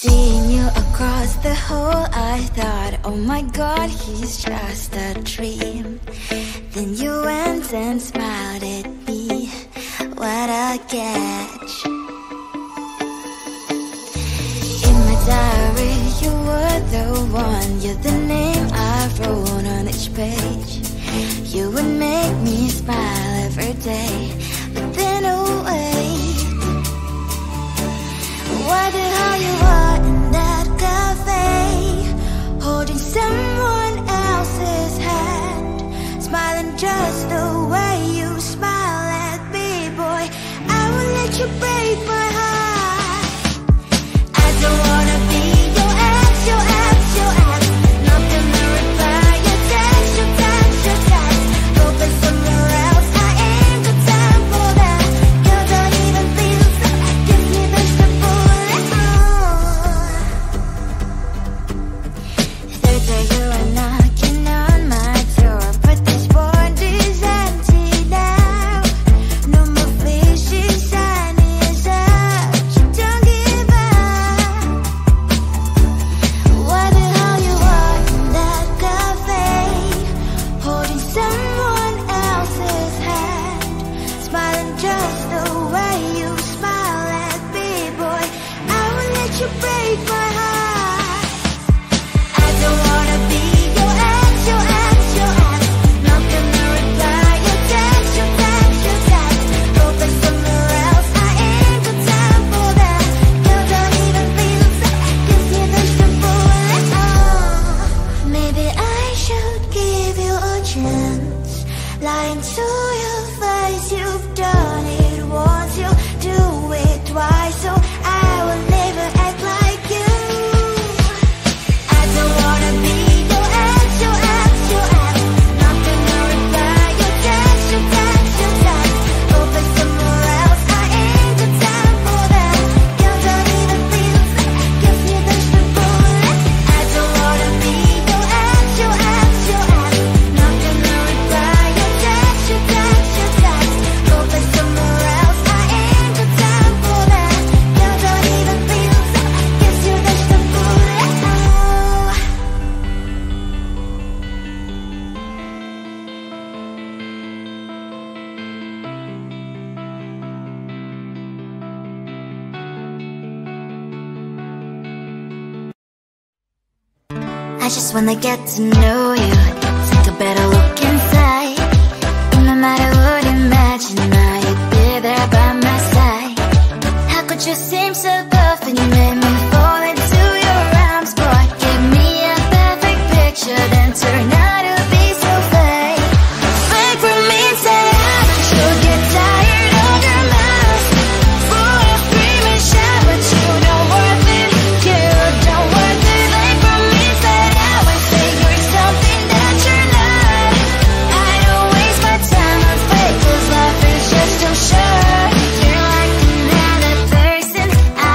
Seeing you across the hall, I thought, oh my god, he's just a dream. Then you went and smiled at me. What a catch. In my diary, you were the one. You're the name I wrote on each page. You would make me smile every day, but then oh wait, wondered how you were in that cafe, holding someone else's hand, smiling just the way you smile at me, boy. I will let you break my heart. I don't wanna be your ex, your ex, your ex. Not gonna reply your text, your text, your text. Hoping somewhere else I ain't got time for that. You don't even feel so. Give me this to pull it through. Third day you are knocking on my door, but this born is empty now. No more fishing sign is up. You don't give up. Wonder how you are in that cafe, holding someone else's hand, smiling just the way you smile at me, boy. I will let you break my heart. I don't wanna be your ex, your ex, your ex. Not gonna reply your text, your text, your text. Hoping somewhere else I ain't got time for that. You don't even feel so. Give me this to pull it off. Maybe I should give you a chance. Lying to your face, you've done it once. You do it twice, so I will never act like you. I don't wanna be your ex, your ex, your ex. Not gonna reply your text, your text, your text. Hoping somewhere else I ain't got time for that. You don't even feel so. Give me this to pull it. I don't wanna be your ex, your ex, your ex. Not gonna reply your text, your text, your text. Hoping somewhere else I ain't got time for that. You don't even feel so. Gives you this to pull it off. I just wanna get to know you, take a better look inside. And no matter what, imagine now you'd be there by my side. How could you seem so buff when you made me fall into your arms, boy? Give me a perfect picture, then turn out to be so fake. Fake from inside, you'll get tired of your mouth. Full of cream and shine, but you don't worth it. You don't worth it. Fake from inside, I would figure something that you're not. I don't waste my time on fake, 'cause life is just too short. You're like another person I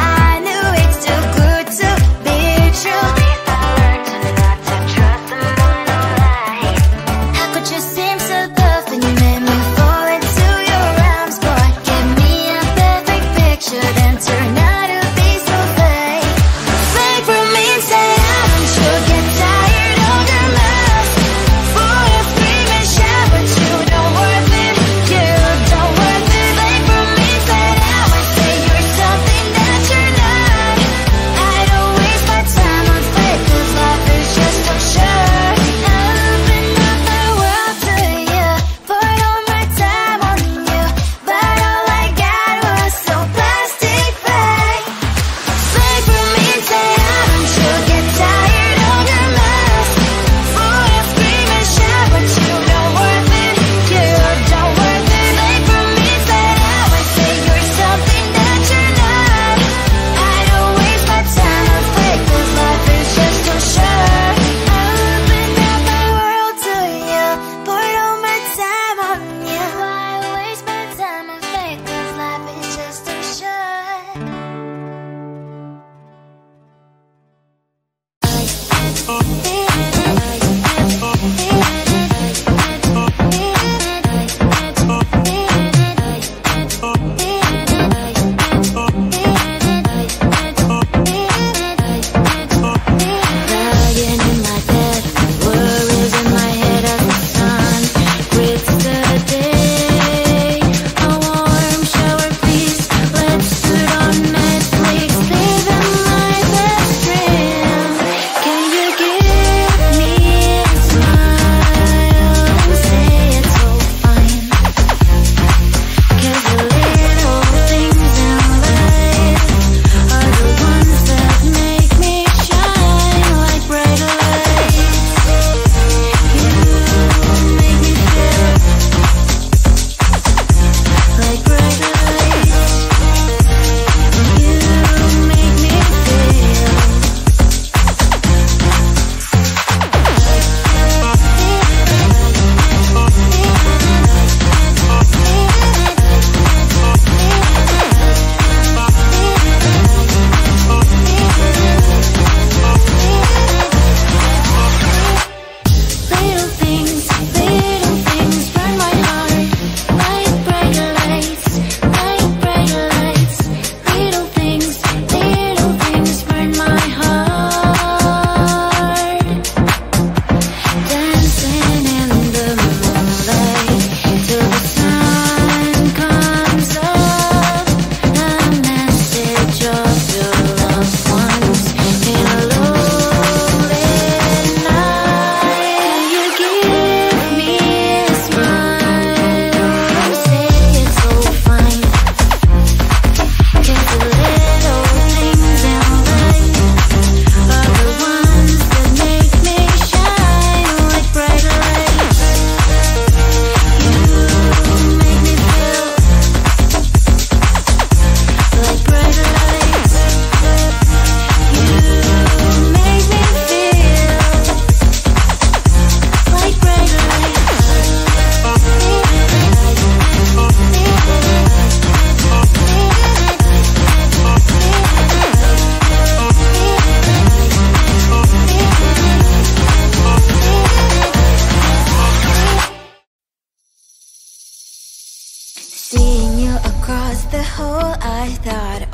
knew. It's too good to be true. I learned to not to trust someone or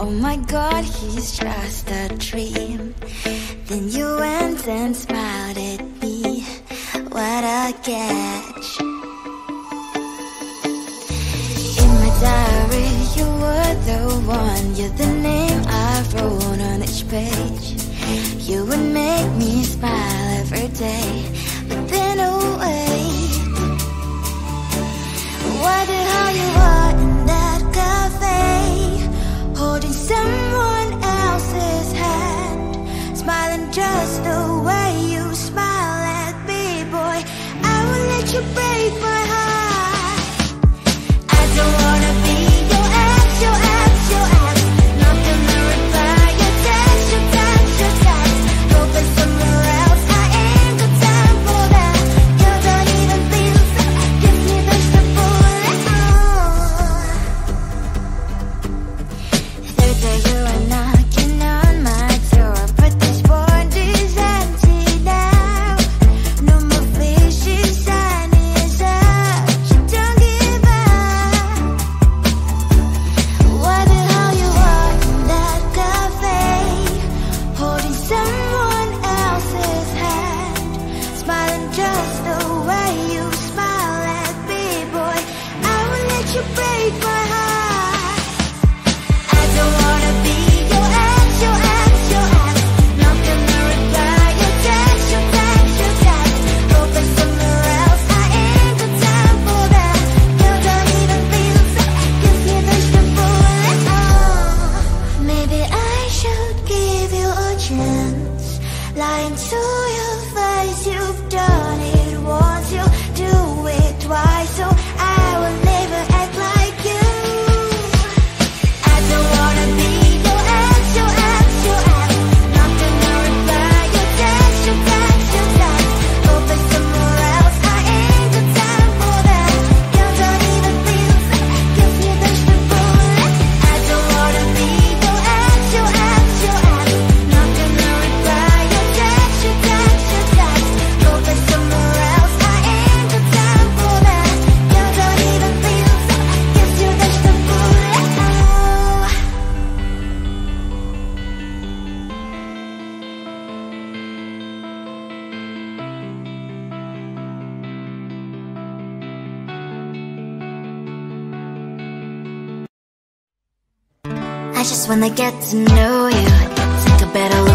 Oh my God, he's just a dream. Then you went and smiled at me. What a catch. In my diary, you were the one. You're the name I wrote on each page. You would make me smile every day, but then away. Wondered how you are in that cafe, holding someone else's hand, smiling just the way you smile at me, boy. I will let you break my heart. I don't wanna be your ex, your ex, your ex. Not gonna reply your text, your text, your text. Open somewhere else, I ain't got time for that. You don't even feel so, give me vegetable. I just wanna get to know you, take a better look.